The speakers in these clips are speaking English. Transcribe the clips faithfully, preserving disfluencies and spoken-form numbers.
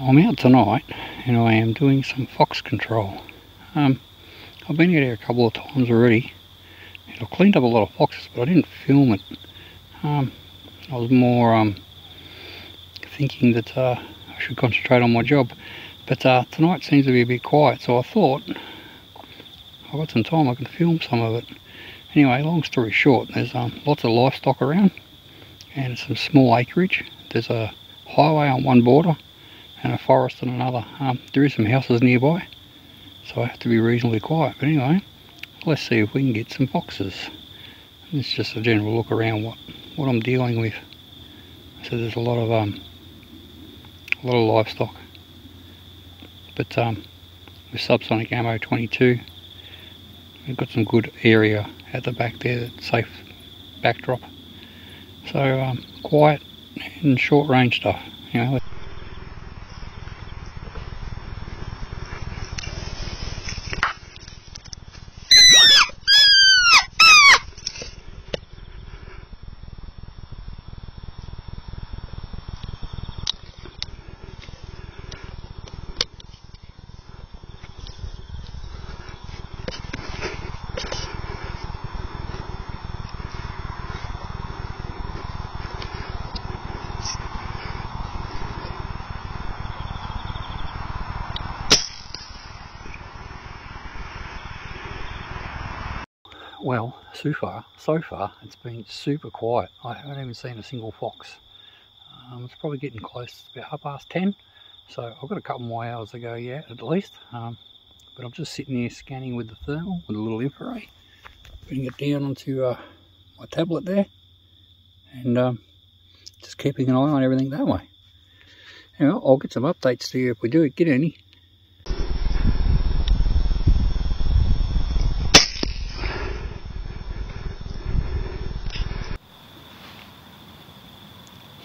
I'm out tonight and I am doing some fox control. Um, I've been out here a couple of times already and I've cleaned up a lot of foxes, but I didn't film it. Um, I was more um, thinking that uh, I should concentrate on my job. But uh, tonight seems to be a bit quiet, so I thought I've got some time I can film some of it. Anyway, long story short, there's um, lots of livestock around and some small acreage. There's a highway on one border and a forest on another. Um, there is some houses nearby, so I have to be reasonably quiet. But anyway, let's see if we can get some foxes. It's just a general look around what what I'm dealing with. So there's a lot of um, a lot of livestock, but um, with subsonic ammo twenty-two, we've got some good area at the back there. That's safe backdrop. So um, quiet and short range stuff. Anyway, Well, so far, so far, it's been super quiet. I haven't even seen a single fox. Um, it's probably getting close to about half past ten, so I've got a couple more hours to go yet, at least. Um, but I'm just sitting here scanning with the thermal, with a little infrared, putting it down onto uh, my tablet there, and um, just keeping an eye on everything that way. Anyway, I'll get some updates to you if we do get any.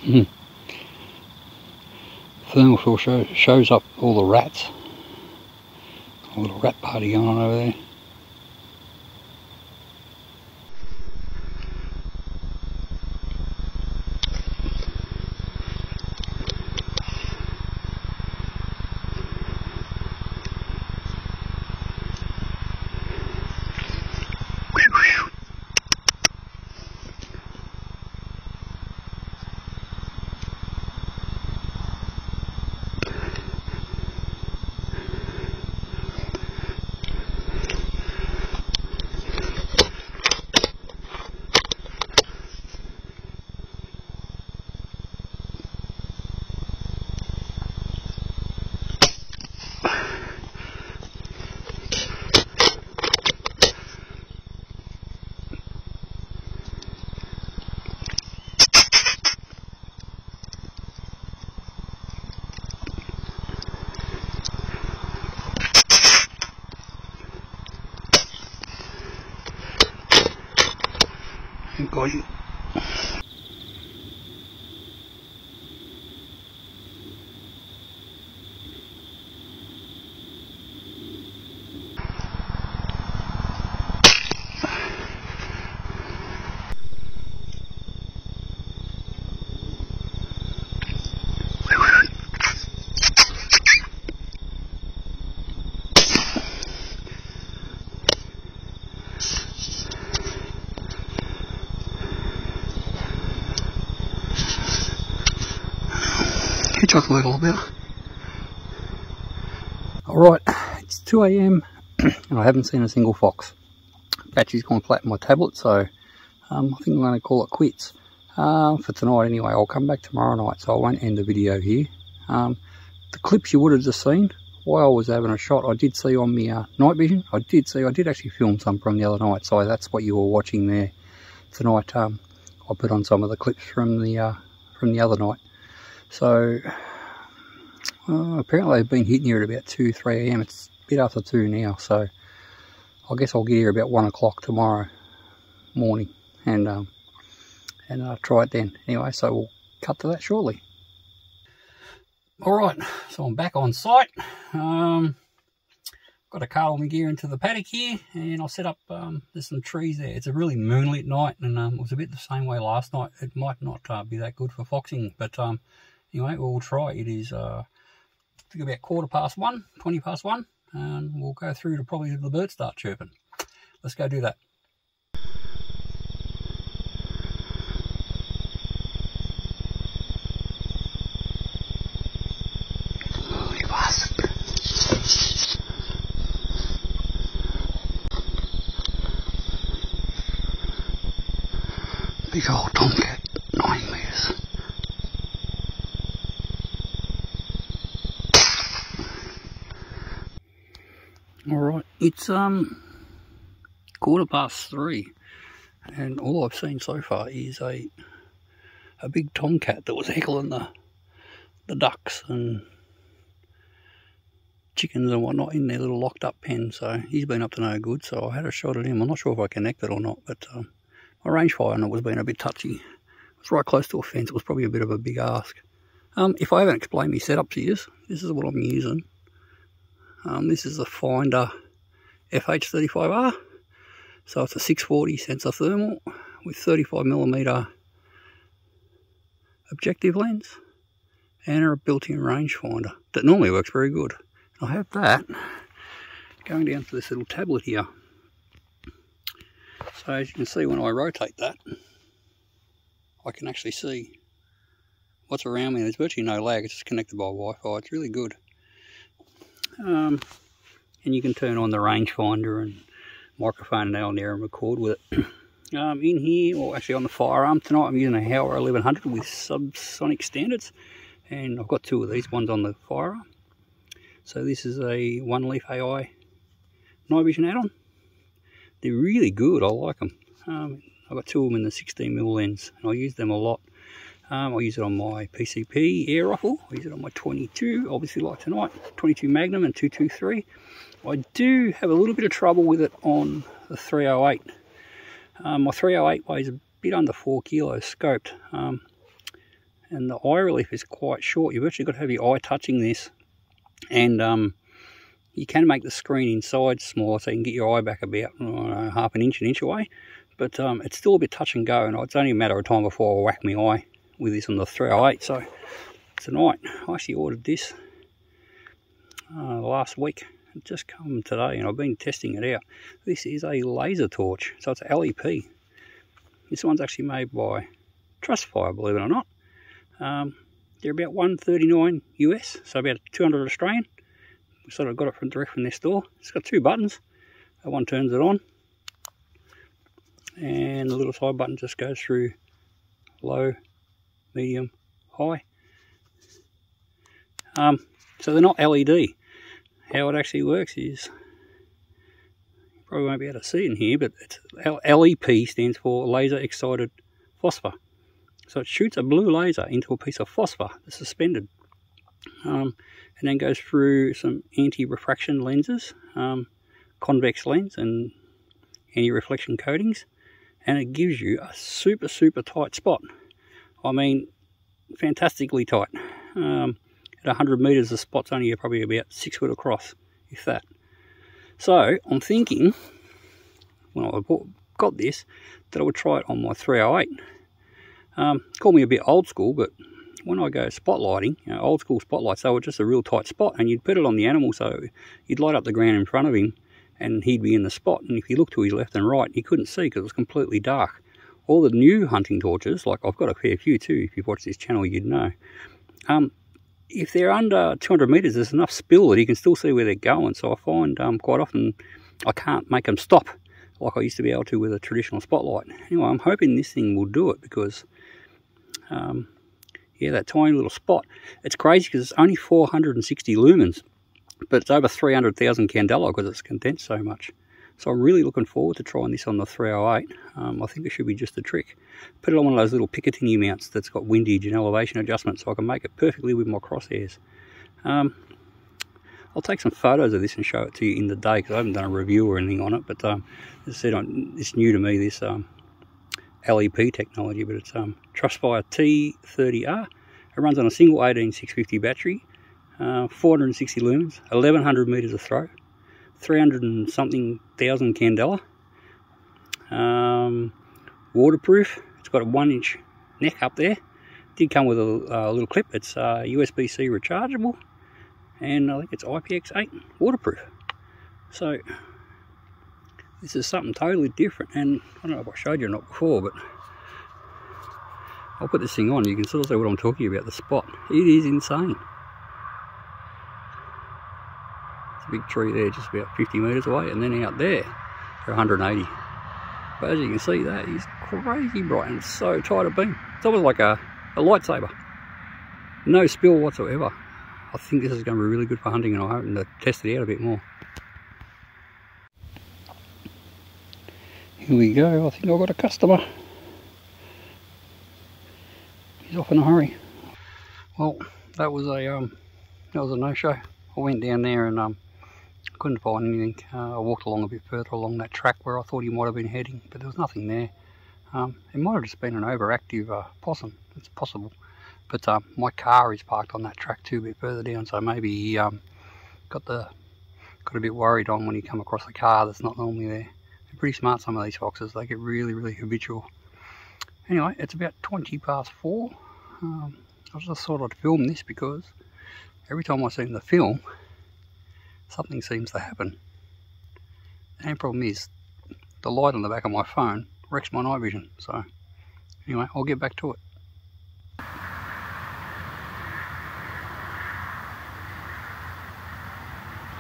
Hmm. Thermal field show, shows up all the rats. A little rat party going on over there. Got you. Talk a little bit. Alright, it's two A M and I haven't seen a single fox. Battery's gone flat in my tablet, so um, I think I'm going to call it quits uh, for tonight anyway. I'll come back tomorrow night, so I won't end the video here. Um, the clips you would have just seen while I was having a shot, I did see on my uh, night vision. I did see, I did actually film some from the other night, so that's what you were watching there tonight. Um, I put on some of the clips from the uh, from the other night. So, uh, apparently they've been hitting here at about two, three A M It's a bit after two now, so I guess I'll get here about one o'clock tomorrow morning and um, and I'll try it then. Anyway, so we'll cut to that shortly. Alright, so I'm back on site. Um, got a cart all my gear into the paddock here and I'll set up, um, there's some trees there. It's a really moonlit night and um, it was a bit the same way last night. It might not uh, be that good for foxing, but... Um, Anyway, we'll try. It is uh, to about quarter past one, twenty past one, and we'll go through to probably the birds start chirping. Let's go do that. Big old tomcat, nine metres. Alright, it's um quarter past three, and all I've seen so far is a a big tomcat that was heckling the the ducks and chickens and whatnot in their little locked up pen, so he's been up to no good, so I had a shot at him. I'm not sure if I connected or not, but um my rangefinder on it was being a bit touchy. It was right close to a fence. It was probably a bit of a big ask. Um, if I haven't explained my setup to you, this is what I'm using. Um, this is the Finder F H thirty-five R. So it's a six forty sensor thermal with thirty-five millimeter objective lens and a built-in rangefinder that normally works very good. I have that going down to this little tablet here. So as you can see, when I rotate that, I can actually see what's around me. There's virtually no lag, it's just connected by Wi-Fi. It's really good. Um, and you can turn on the rangefinder and microphone and down there and record with it. Um, in here, or actually on the firearm tonight, I'm using a Hauer eleven hundred with subsonic standards. And I've got two of these ones on the firearm. So this is a One Leaf A I night vision add-on. They're really good, I like them. Um, I've got two of them in the sixteen millimeter lens, and I use them a lot. Um, I use it on my P C P air rifle, I use it on my twenty-two, obviously like tonight, twenty-two Magnum and two twenty-three. I do have a little bit of trouble with it on the three oh eight. Um, my three oh eight weighs a bit under four kilos scoped, um, and the eye relief is quite short. You've actually got to have your eye touching this, and um, you can make the screen inside smaller so you can get your eye back about uh, half an inch, an inch away. But um, it's still a bit touch and go, and it's only a matter of time before I whack my eye with this on the three oh eight. So tonight, I actually ordered this uh, last week. It just come today, and I've been testing it out. This is a laser torch, so it's an L E P. This one's actually made by Trustfire, believe it or not. Um, they're about one thirty-nine U S, so about two hundred Australian. We sort of got it from direct from their store. It's got two buttons. That one turns it on, and the little side button just goes through low, medium, high. Um, so they're not L E D. How it actually works is, you probably won't be able to see it in here, but it's L E P stands for laser excited phosphor. So it shoots a blue laser into a piece of phosphor that's suspended. Um, and then goes through some anti-refraction lenses, um, convex lens and anti-reflection coatings, and it gives you a super super tight spot. I mean, fantastically tight. Um, at one hundred meters the spot's only probably about six foot across, if that. So I'm thinking, when I bought, got this, that I would try it on my three oh eight. Um, call me a bit old school, but when I go spotlighting, you know, old school spotlights, they were just a real tight spot, and you'd put it on the animal so you'd light up the ground in front of him and he'd be in the spot, and if you look to his left and right, you couldn't see because it was completely dark. All the new hunting torches, like I've got a fair few too, if you've watched this channel you'd know, um, if they're under two hundred metres there's enough spill that you can still see where they're going, so I find um, quite often I can't make them stop like I used to be able to with a traditional spotlight. Anyway, I'm hoping this thing will do it because... Um, yeah, that tiny little spot. It's crazy because it's only four hundred sixty lumens, but it's over three hundred thousand candela because it's condensed so much. So I'm really looking forward to trying this on the three oh eight. Um, I think it should be just a trick. Put it on one of those little Picatinny mounts that's got windage and elevation adjustment so I can make it perfectly with my crosshairs. Um, I'll take some photos of this and show it to you in the day because I haven't done a review or anything on it, but um, as I said, I'm, it's new to me, this... Um, L E P technology, but it's um, Trustfire T thirty R. It runs on a single eighteen six fifty battery, uh, four hundred sixty lumens, eleven hundred meters of throw, three hundred and something thousand candela, um, waterproof. It's got a one inch neck up there. It did come with a, a little clip. It's uh, U S B C rechargeable, and I think it's I P X eight waterproof. So this is something totally different, and I don't know if I showed you or not before, but I'll put this thing on, you can sort of see what I'm talking about, the spot. It is insane. It's a big tree there just about fifty metres away, and then out there for one hundred eighty. But as you can see, that is crazy bright and so tight a beam. It's almost like a, a lightsaber. No spill whatsoever. I think this is going to be really good for hunting, and I'm hoping to test it out a bit more. Here we go, I think I've got a customer. He's off in a hurry. Well, that was a um, that was a no-show. I went down there and um, couldn't find anything. Uh, I walked along a bit further along that track where I thought he might have been heading, but there was nothing there. Um, it might have just been an overactive uh, possum. It's possible. But um, my car is parked on that track too, a bit further down, so maybe he um, got the got a bit worried on when he come across a car that's not normally there. They're pretty smart, some of these foxes. They get really, really habitual. Anyway, it's about twenty past four. Um, I just thought I'd film this because every time I seem to film, something seems to happen. The only problem is the light on the back of my phone wrecks my night vision. So anyway, I'll get back to it.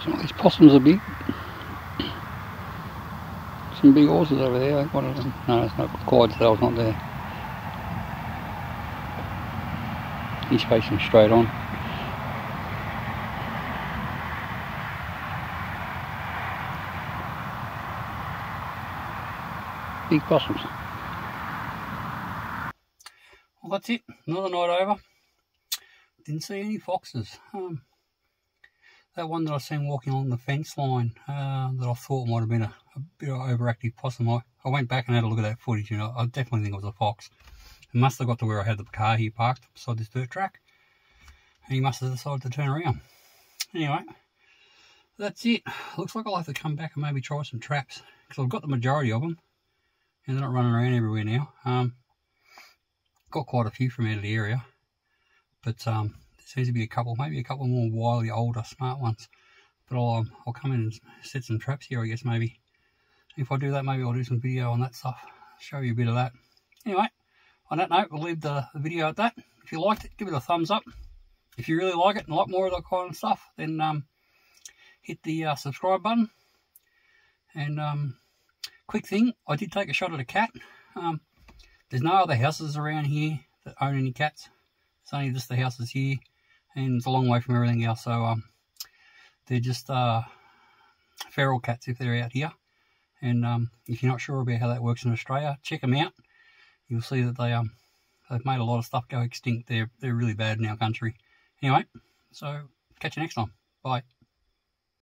Some of these possums are big. Some big horses over there. One of them. No, it's not Clyde's. That was not there. He's facing straight on. Big possums. Well, that's it. Another night over. Didn't see any foxes. Um, that one that I seen walking along the fence line uh, that I thought might have been a, a bit of an overactive possum. I, I went back and had a look at that footage, and I, I definitely think it was a fox. It must have got to where I had the car here parked beside this dirt track, and he must have decided to turn around. Anyway, that's it. Looks like I'll have to come back and maybe try some traps, because I've got the majority of them. And they're not running around everywhere now. Um, got quite a few from out of the area, but um, there seems to be a couple, maybe a couple more wily, older, smart ones. But I'll um, I'll come in and set some traps here, I guess, maybe. If I do that, maybe I'll do some video on that stuff, show you a bit of that. Anyway, on that note, we'll leave the video at that. If you liked it, give it a thumbs up. If you really like it and like more of that kind of stuff, then um, hit the uh, subscribe button. And um. Quick thing, I did take a shot at a cat. Um, there's no other houses around here that own any cats. It's only just the houses here, and it's a long way from everything else. So um, they're just uh, feral cats if they're out here. And um, if you're not sure about how that works in Australia, check them out. You'll see that they um they've made a lot of stuff go extinct. They're they're really bad in our country. Anyway, so catch you next time. Bye.